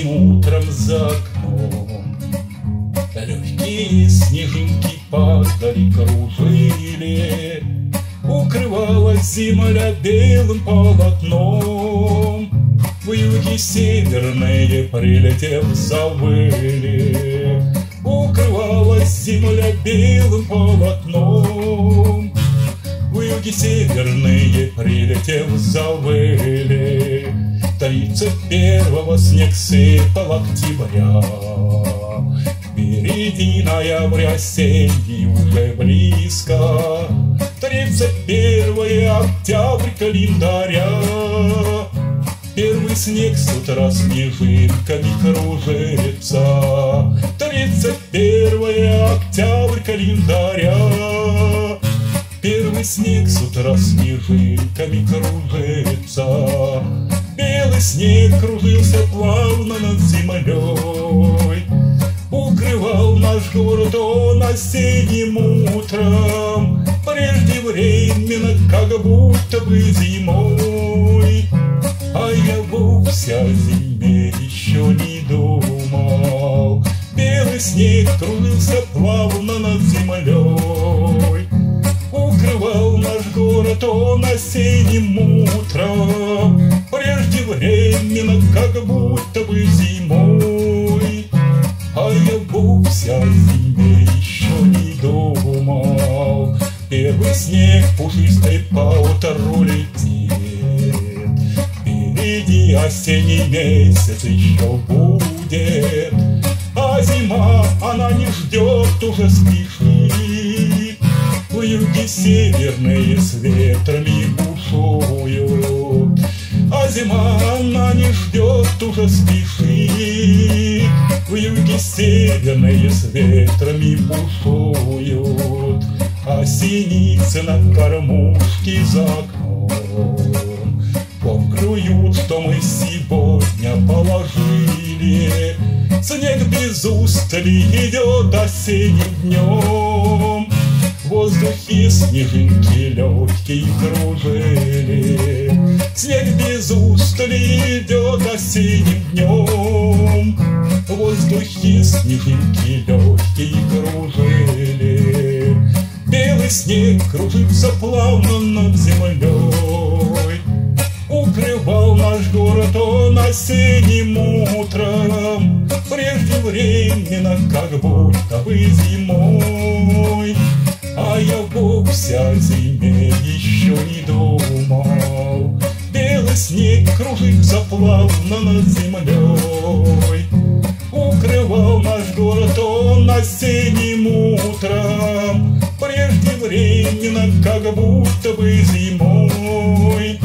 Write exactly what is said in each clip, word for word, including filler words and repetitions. летним утром за окном. Легкие снежинки падали, кружили, укрывалась земля белым полотном. В юге северные, прилетев, завыли, укрывалась земля белым полотном. В юге северные, прилетев, завыли. Тридцать первого снег сыпал октября, впереди ноября осенний уже близко. Тридцать первое октябрь календаря. Первый снег с утра снежинками кружится. Тридцать первое октябрь календаря. Первый снег с утра снежинками кружится. Белый снег кружился плавно над землей, укрывал наш город он осенним утром, преждевременно, как будто бы зимой. А я вовсе о зиме еще не думал. Белый снег кружился плавно над землей, укрывал наш город он осенним утром, преждевременно, как будто бы зимой. А я вовсе о зиме еще не думал. Первый снег пушистой по утру летит, впереди осенний месяц еще будет, а зима, она не ждет, уже спешит. В юге северные с ветрами бушуют, а зима, она не ждет, уже спешит. В юге северные с ветрами бушуют, а синицы на кормушке за окном покруют, что мы сегодня положили. Снег без устали идет осенним днем, в воздухе снежинки легкие кружили. Снег без устали идет осенним днем, в воздухе снежинки легкие кружили. Белый снег кружится плавно над землей, укрывал наш город он осенним утром, преждевременно, как будто бы зимой. А я вовсе о зиме еще не думал. Белый снег кружится плавно над землей, укрывал наш город он осенним утром, преждевременно, как будто бы зимой.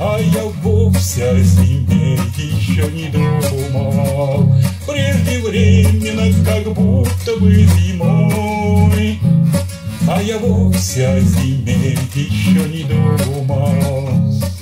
А я вовсе о зиме еще не думал. Преждевременно, как будто бы зимой. А я вовсе о зиме еще не думал.